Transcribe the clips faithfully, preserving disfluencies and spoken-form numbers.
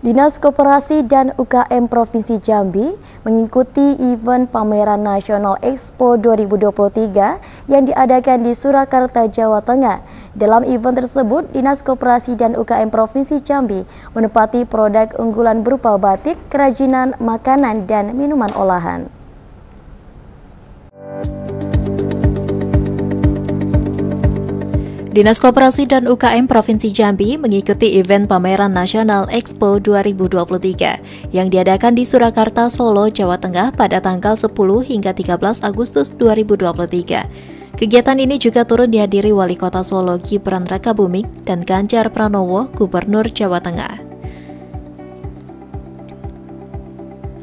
Dinas Koperasi dan U K M Provinsi Jambi mengikuti event Pameran Nasional Expo dua ribu dua puluh tiga yang diadakan di Surakarta, Jawa Tengah. Dalam event tersebut, Dinas Koperasi dan U K M Provinsi Jambi menempati produk unggulan berupa batik, kerajinan, makanan, dan minuman olahan. Dinas Koperasi dan U K M Provinsi Jambi mengikuti event Pameran Nasional Expo dua ribu dua puluh tiga yang diadakan di Surakarta, Solo, Jawa Tengah pada tanggal sepuluh hingga tiga belas Agustus dua ribu dua puluh tiga. Kegiatan ini juga turut dihadiri Wali Kota Solo Gibran Rakabuming dan Ganjar Pranowo, Gubernur Jawa Tengah.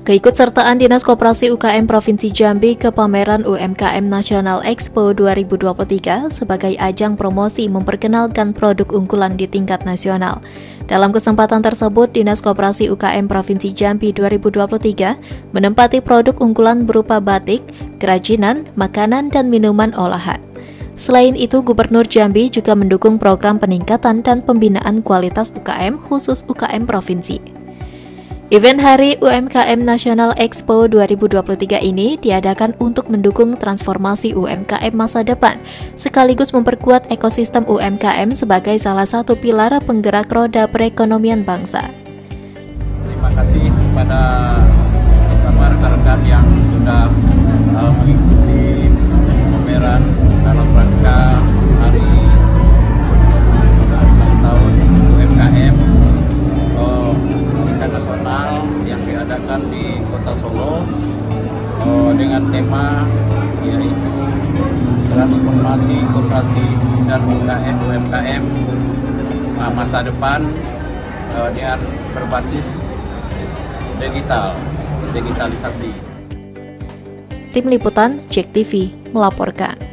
Keikutsertaan Dinas Koperasi U K M Provinsi Jambi ke Pameran U M K M Nasional Expo dua ribu dua puluh tiga sebagai ajang promosi memperkenalkan produk unggulan di tingkat nasional. Dalam kesempatan tersebut, Dinas Koperasi U K M Provinsi Jambi dua ribu dua puluh tiga menempati produk unggulan berupa batik, kerajinan, makanan, dan minuman olahan. Selain itu, Gubernur Jambi juga mendukung program peningkatan dan pembinaan kualitas U K M khusus U K M Provinsi. Event Hari U M K M Nasional Expo dua ribu dua puluh tiga ini diadakan untuk mendukung transformasi U M K M masa depan, sekaligus memperkuat ekosistem U M K M sebagai salah satu pilar penggerak roda perekonomian bangsa. Terima kasih kepada rekan-rekan yang sudah uh, mengikuti pameran dalam rangka Hari tahun U M K M uh, nasional yang diadakan di Kota Solo uh, dengan tema yaitu transformasi koperasi dan U M K M uh, masa depan uh, dengan berbasis digital digitalisasi. Tim Liputan Jek T V melaporkan.